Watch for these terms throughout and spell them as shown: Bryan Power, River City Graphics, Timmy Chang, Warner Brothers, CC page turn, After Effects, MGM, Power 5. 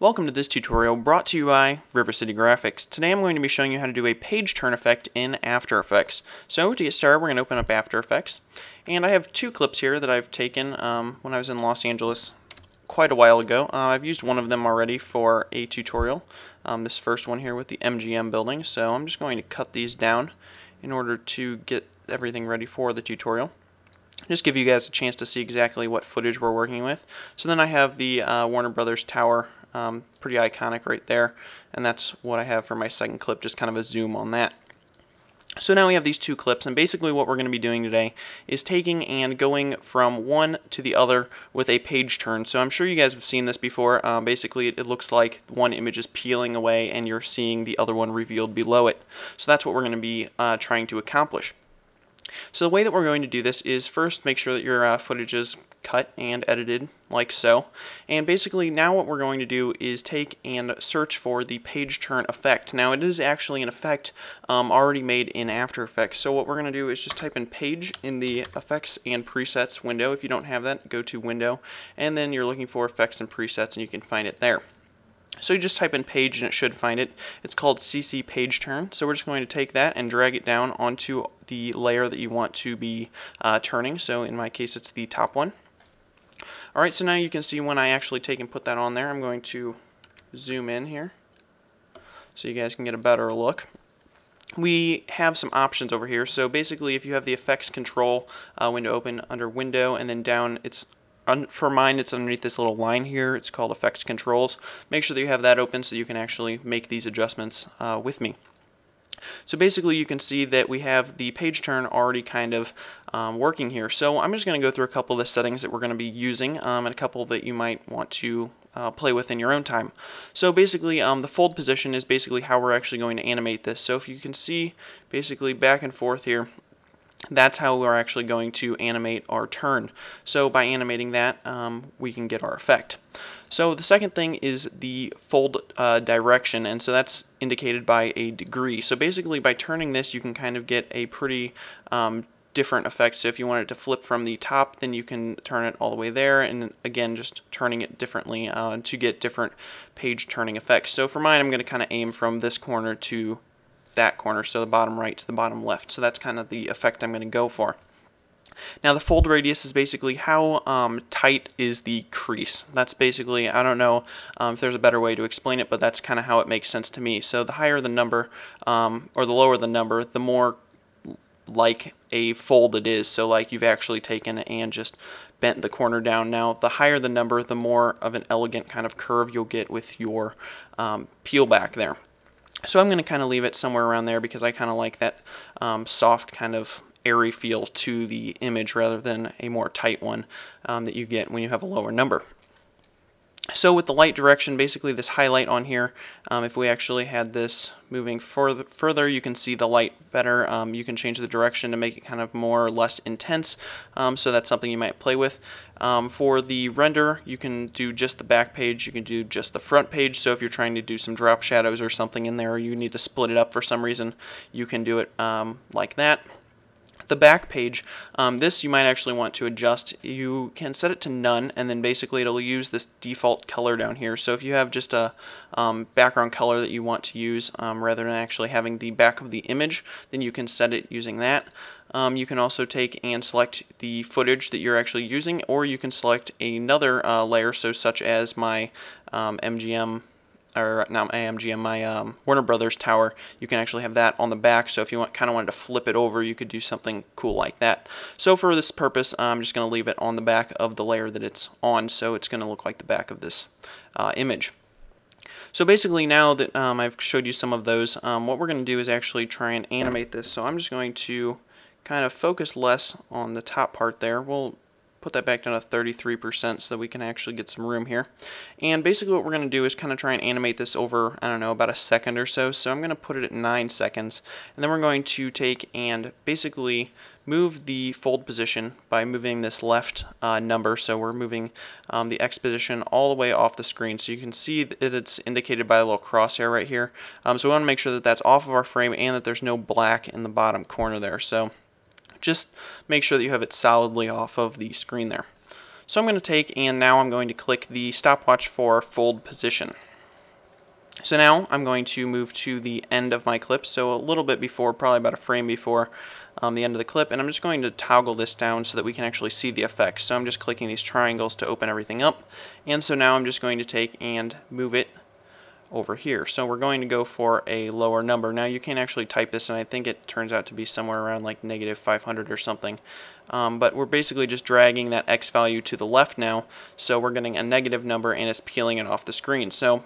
Welcome to this tutorial brought to you by River City Graphics. Today I'm going to be showing you how to do a page turn effect in After Effects. So to get started, we're going to open up After Effects, and I have two clips here that I've taken when I was in Los Angeles quite a while ago. I've used one of them already for a tutorial, this first one here with the MGM building, so I'm just going to cut these down in order to get everything ready for the tutorial. Just give you guys a chance to see exactly what footage we're working with. So then I have the Warner Brothers Tower, pretty iconic right there, and that's what I have for my second clip, just kind of a zoom on that. So now we have these two clips, and basically what we're going to be doing today is taking and going from one to the other with a page turn. So I'm sure you guys have seen this before. Basically it looks like one image is peeling away and you're seeing the other one revealed below it. So that's what we're going to be trying to accomplish. So the way that we're going to do this is first make sure that your footage is cut and edited like so, and basically now what we're going to do is take and search for the page turn effect. Now it is actually an effect already made in After Effects, so what we're going to do is just type in page in the effects and presets window. If you don't have that, go to window and then you're looking for effects and presets and you can find it there. So you just type in page and it should find it. It's called CC page turn. So we're just going to take that and drag it down onto the layer that you want to be turning. So in my case, it's the top one. Alright, so now you can see when I actually take and put that on there. I'm going to zoom in here so you guys can get a better look. We have some options over here. So basically, if you have the effects control window open under window and then down, it's for mine, it's underneath this little line here. It's called Effects Controls. Make sure that you have that open so you can actually make these adjustments with me. So basically you can see that we have the page turn already kind of working here. So I'm just going to go through a couple of the settings that we're going to be using and a couple that you might want to play with in your own time. So basically the fold position is basically how we're actually going to animate this. So if you can see basically back and forth here, that's how we're actually going to animate our turn. So by animating that, we can get our effect. So the second thing is the fold direction, and so that's indicated by a degree. So basically by turning this, you can kind of get a pretty different effect. So if you want it to flip from the top, then you can turn it all the way there, and again just turning it differently to get different page turning effects. So for mine, I'm going to kind of aim from this corner to that corner, so the bottom right to the bottom left. So that's kind of the effect I'm going to go for. Now the fold radius is basically how tight is the crease. That's basically, I don't know if there's a better way to explain it, but that's kind of how it makes sense to me. So the higher the number, or the lower the number, the more like a fold it is. So like you've actually taken and just bent the corner down. Now the higher the number, the more of an elegant kind of curve you'll get with your peel back there. So I'm going to kind of leave it somewhere around there because I kind of like that soft kind of airy feel to the image rather than a more tight one that you get when you have a lower number. So with the light direction, basically this highlight on here, if we actually had this moving further, you can see the light better. You can change the direction to make it kind of more or less intense, so that's something you might play with. For the render, you can do just the back page, you can do just the front page, so if you're trying to do some drop shadows or something in there, or you need to split it up for some reason, you can do it like that. The back page, this you might actually want to adjust. You can set it to none, and then basically it'll use this default color down here. So if you have just a background color that you want to use rather than actually having the back of the image, then you can set it using that. You can also take and select the footage that you're actually using, or you can select another layer, so such as my MGM, or not my MGM, my Warner Brothers Tower. You can actually have that on the back, so if you want, kind of wanted to flip it over, you could do something cool like that. So for this purpose, I'm just going to leave it on the back of the layer that it's on, so it's going to look like the back of this image. So basically now that I've showed you some of those, what we're going to do is actually try and animate this. So I'm just going to kind of focus less on the top part there. We'll put that back down to 33% so that we can actually get some room here. And basically what we're going to do is kind of try and animate this over, I don't know, about a second or so. So I'm going to put it at 9 seconds. And then we're going to take and basically move the fold position by moving this left number. So we're moving the X position all the way off the screen. So you can see that it's indicated by a little crosshair right here. So we want to make sure that that's off of our frame and that there's no black in the bottom corner there. So just make sure that you have it solidly off of the screen there. So I'm going to take and now I'm going to click the stopwatch for fold position. So now I'm going to move to the end of my clip, so a little bit before, probably about a frame before the end of the clip, and I'm just going to toggle this down so that we can actually see the effect. So I'm just clicking these triangles to open everything up, and so now I'm just going to take and move it over here. So we're going to go for a lower number. Now you can actually type this, and I think it turns out to be somewhere around like -500 or something. But we're basically just dragging that X value to the left now, so we're getting a negative number and it's peeling it off the screen. So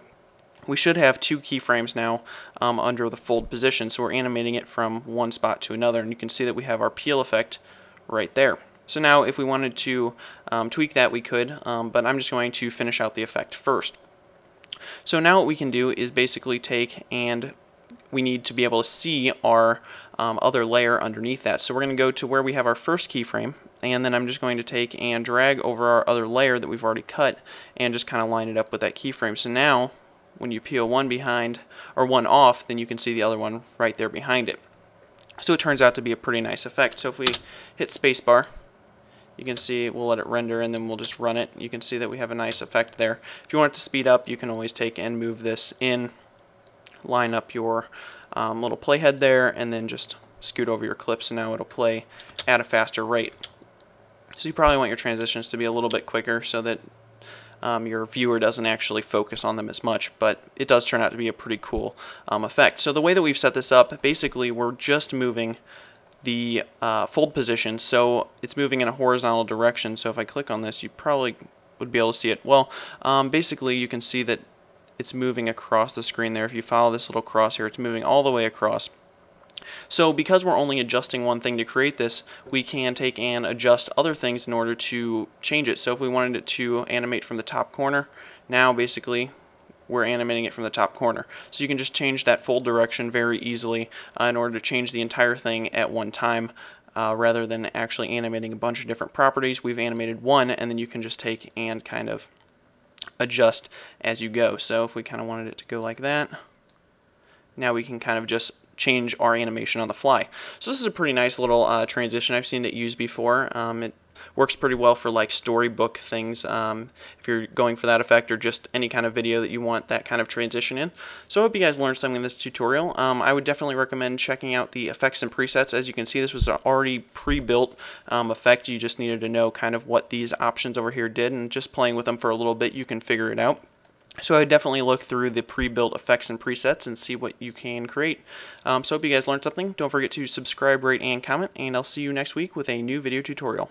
we should have two keyframes now under the fold position, so we're animating it from one spot to another, and you can see that we have our peel effect right there. So now if we wanted to tweak that, we could, but I'm just going to finish out the effect first. So now what we can do is basically take, and we need to be able to see our other layer underneath that. So we're going to go to where we have our first keyframe, and then I'm just going to take and drag over our other layer that we've already cut and just kind of line it up with that keyframe. So now when you peel one behind, or one off, then you can see the other one right there behind it. So it turns out to be a pretty nice effect. So if we hit spacebar, you can see we'll let it render and then we'll just run it. You can see that we have a nice effect there. If you want it to speed up, you can always take and move this in, line up your little playhead there, and then just scoot over your clip, so now it'll play at a faster rate. So you probably want your transitions to be a little bit quicker so that your viewer doesn't actually focus on them as much, but it does turn out to be a pretty cool effect. So the way that we've set this up, basically we're just moving the fold position, so it's moving in a horizontal direction. So if I click on this, you probably would be able to see it. Well, basically you can see that it's moving across the screen there. If you follow this little cross here, it's moving all the way across. So because we're only adjusting one thing to create this, we can take and adjust other things in order to change it. So if we wanted it to animate from the top corner, now basically we're animating it from the top corner. So you can just change that fold direction very easily in order to change the entire thing at one time rather than actually animating a bunch of different properties. We've animated one, and then you can just take and kind of adjust as you go. So if we kind of wanted it to go like that, now we can kind of just change our animation on the fly. So this is a pretty nice little transition. I've seen it used before. It works pretty well for like storybook things if you're going for that effect, or just any kind of video that you want that kind of transition in. So I hope you guys learned something in this tutorial. I would definitely recommend checking out the effects and presets. As you can see, this was an already pre-built effect. You just needed to know kind of what these options over here did, and just playing with them for a little bit, you can figure it out. So I would definitely look through the pre-built effects and presets and see what you can create. So I hope you guys learned something. Don't forget to subscribe, rate, and comment, and I'll see you next week with a new video tutorial.